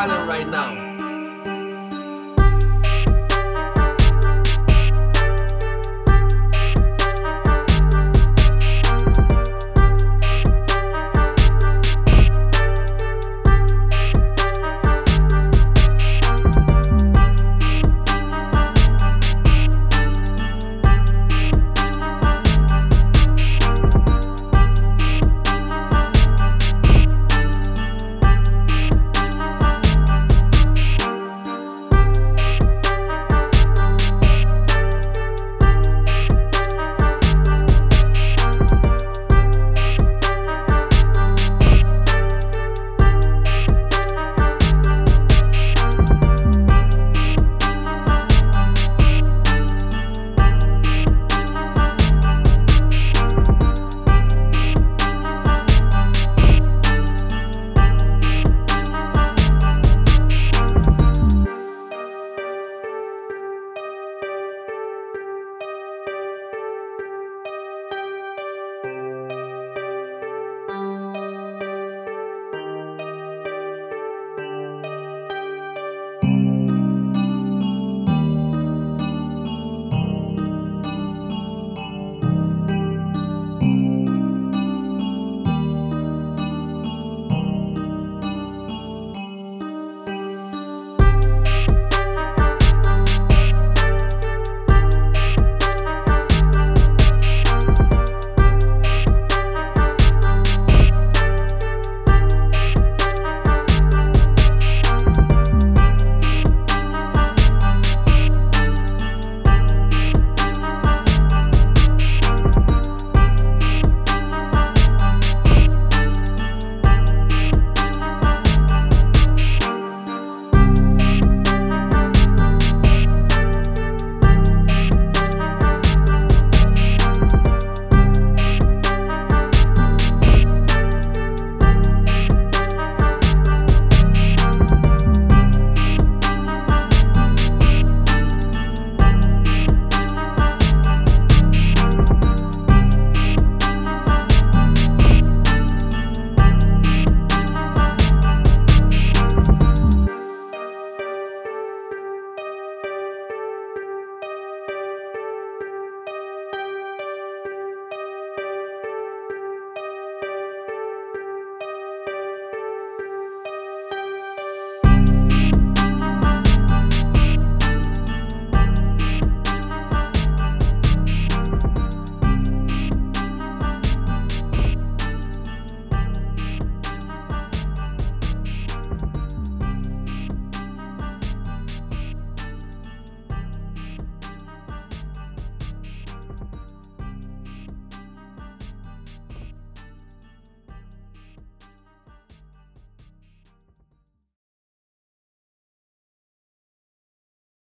island right now.